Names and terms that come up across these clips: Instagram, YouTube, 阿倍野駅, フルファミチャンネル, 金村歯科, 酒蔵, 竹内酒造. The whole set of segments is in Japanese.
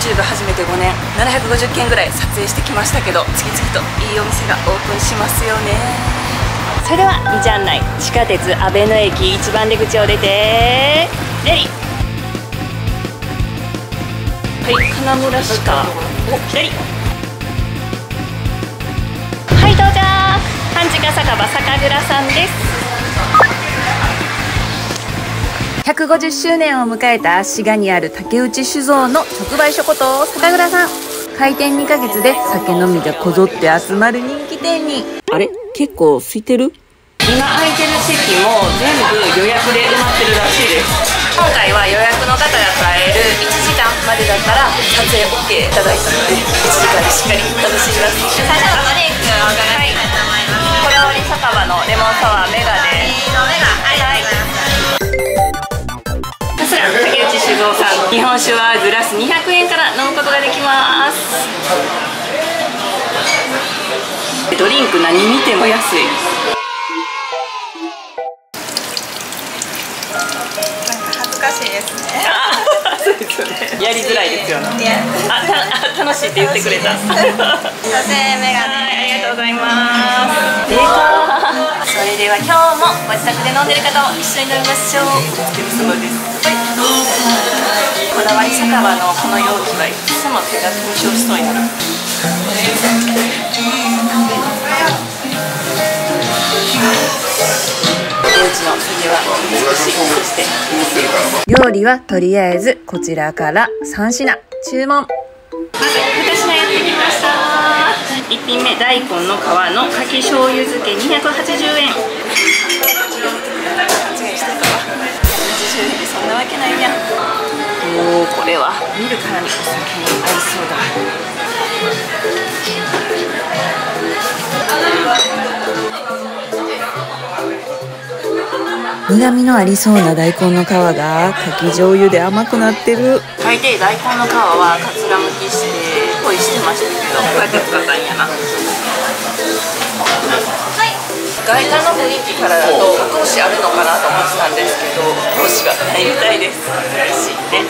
YouTube 始めて5年750件ぐらい撮影してきましたけど、次々といいお店がオープンしますよね。それでは道案内、地下鉄阿倍野駅1番出口を出てレディー。はい、金村歯科を左。はい、到着。半地下酒場酒蔵さんです。150周年を迎えた滋賀にある竹内酒造の直売所こと酒蔵さん、開店2ヶ月で酒飲みがこぞって集まる人気店に。あれ、結構空いてる？今空いてる席も全部予約で埋まってるらしいです。今回は予約の方が買える1時間までだったら撮影 OK いただいたので、1時間でしっかり楽しみます。最初はドリンクをお伺いしたいと思います。こだわり酒場のレモンサワーメガです。こちら竹内酒造さんの日本酒はグラス200円から飲むことができます。ドリンク何見ても安い。そうですよね。やりづらいですよね。楽しいって言ってくれた。撮影メガネ。ありがとうございます。それでは今日もご自宅で飲んでる方も一緒に飲みましょう。こだわり酒場のこの容器はいつも手が凍傷しそうになる。料理はとりあえずこちらから3品注文。まず2品やってきました。1品目、大根の皮のかき醤油漬け280円。280円でそんなわけないやん。おお、これは見るからにお酒に合いそうだ。苦みのありそうな大根の皮がかき醤油で甘くなってる。大抵大根の皮はかつらむきしてポイしてましたけど、こうやって使ったんやな。はい、外観の雰囲気からだと格子あるのかなと思ってたんですけど、格子がないみたいです。嬉しいね。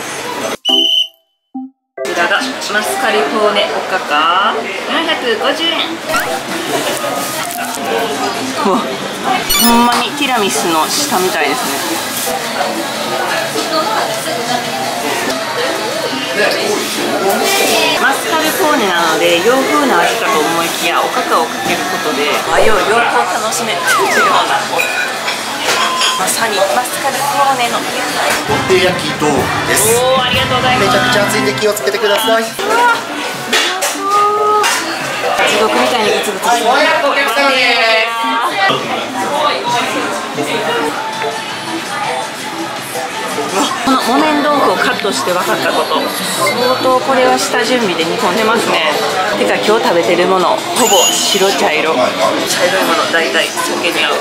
こちらがマスカルポーネおかか750円。うわ、ほんまにティラミスの下みたいですね。マスカルポーネなので洋風な味かと思いきや、おかかをかけることで和洋両方楽しめるというような、まさにマスカルポーネのお手焼きどうです。おー、ありがとうございます。めちゃくちゃ熱いんで気をつけてください。地獄みたいにグツグツしてます。この木綿豆腐をカットして分かったこと、相当これは下準備で煮込んでますね。てか今日食べてるものほぼ白茶色、茶色いもの大体酒に合う。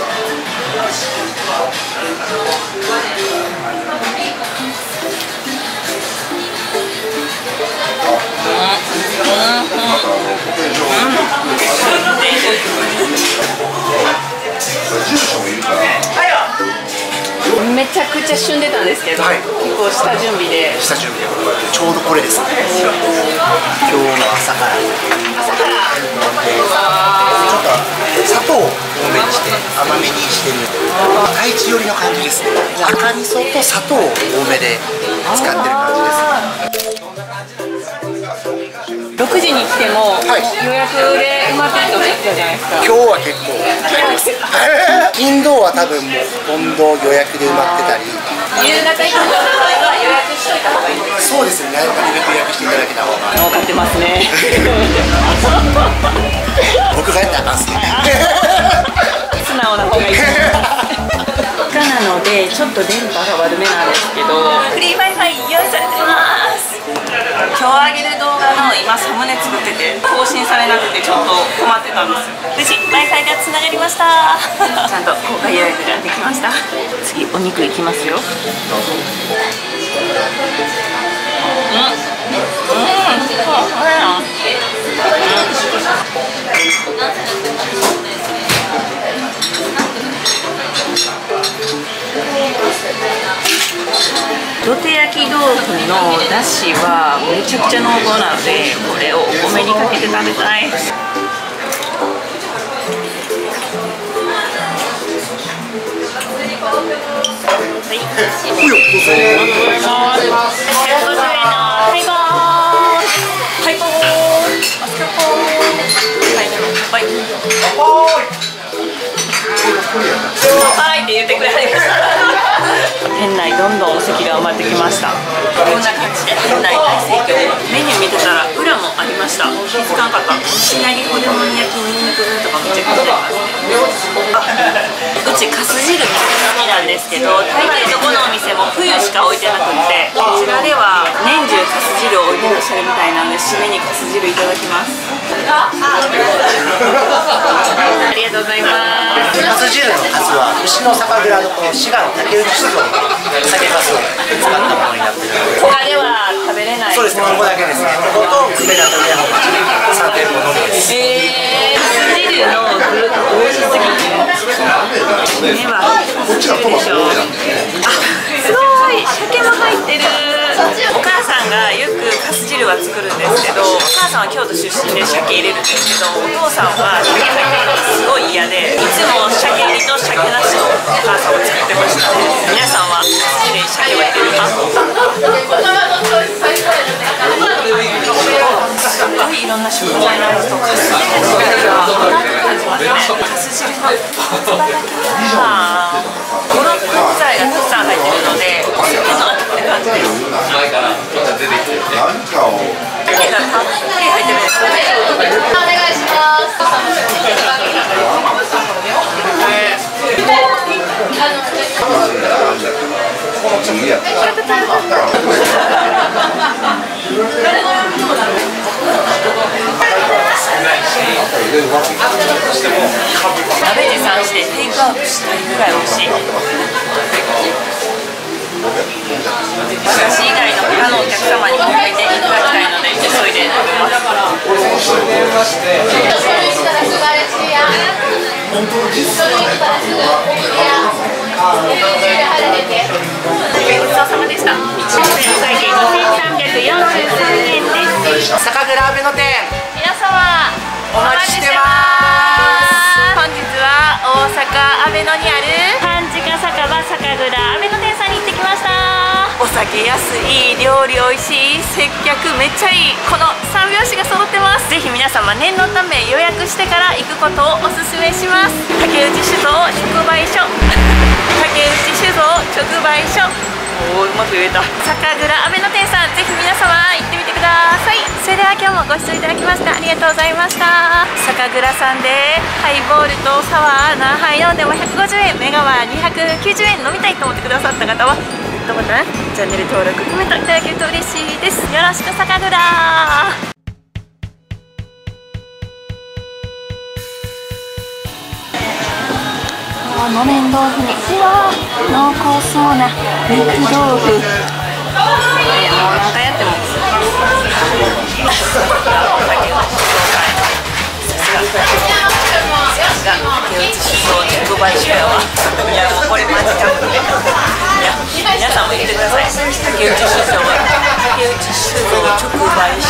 めちゃくちゃ旬でたんですけど、はい、結構下準備でちょうどこれですね。今日の朝から砂糖を多めにして甘めにしてる太一寄りの感じですね。赤味噌と砂糖を多めで使ってる感じですね。6時に来ても、はい、予約で埋まってると思ってたじゃないですか。今日は結構金土は多分もう本土予約で埋まってたり、夕方以降の場合は予約しといた方がいいです。そうですね、なるべく予約していただけた方が。儲かってますね。僕がやったらあかんっすね。素直な方がいいですなのでちょっと電波が悪めなんですけど、フリー Wi-Fi 用意されてます。今日上げる動画の今サムネ作ってて更新されなくてちょっと困ってたんですよ。無事 Wi-Fi がつながりました。ちゃんと公開予約ができました。次お肉いきますよ。土手焼き豆豆腐のだしはめちゃくちゃ濃厚なので、これをお米にかけて食べたい。はいって言ってくれました。店内どんどんお席が埋まってきました。こんな感じで店内大盛況。メニュー見てたら裏もありました。気づかなかった。しなりホルモン焼きニンニクとかめっちゃ書いてありますね。うちかす汁が好きなんですけど、大抵どこのお店も冬しか置いてなくて、こちらでは年中かす汁を置いてらっしゃるみたいなんで、締めにかす汁いただきます。ありがとうございます。かす汁のかすは牛の酒蔵のこの滋賀の竹内酒造の酒かすを使ったものになっているので、他では食べれない。そうですね、ここだけですね。ここと梅田と宮の3店舗のみです。かす汁の具美味しすぎて、目はこっちがトマト多いなんでね。すごい鮭も入ってる。お母さんがよくかす汁は作るんですけど、お母さんは京都出身で鮭入れるんですけど、お父さんは鮭入れるのすごい嫌で、いつも鮭入りと鮭なしのお母さんを作ってました。皆さんはかす汁に鮭は入れるか？すごいいろんな食材の味とかす汁の味が甘く感じますね。かす汁のゴロッと具材がたくさん入ってるので、お酒の味って感じです。前からみんな出てきてるね。何かを鮭がたっぷり入ってるんですよね。お願いします。鍋で散してテイクアウトしたいぐらい美味しい。私以外の他のお客様にも食べていただきたいので、急いで食べます。ごちそうさまでした。1杯で2343円です。酒蔵阿部の店、皆様お待ちしてます。本日は大阪阿部野にある半地下酒場酒蔵阿部野店さんに行ってきました。お酒安い、料理おいしい、接客めっちゃいい、この三拍子が揃ってます。ぜひ皆様念のため予約してから行くことをおすすめします。竹内酒造直売所竹内酒造直売所、おおうまく言えた。酒蔵阿部野店さん、ぜひ皆様行ってみてください。それでは今日もご視聴いただきましてありがとうございました。酒蔵さんでハイボールとサワー何杯飲んでも150円、メガワー290円。飲みたいと思ってくださった方はグッドボタン、チャンネル登録、コメントいただけると嬉しいです。よろしく酒蔵。木綿豆腐に濃厚そうな肉豆腐、もう何回やってもこれマジかもね。いや皆さんも言ってください。竹内酒造直売所。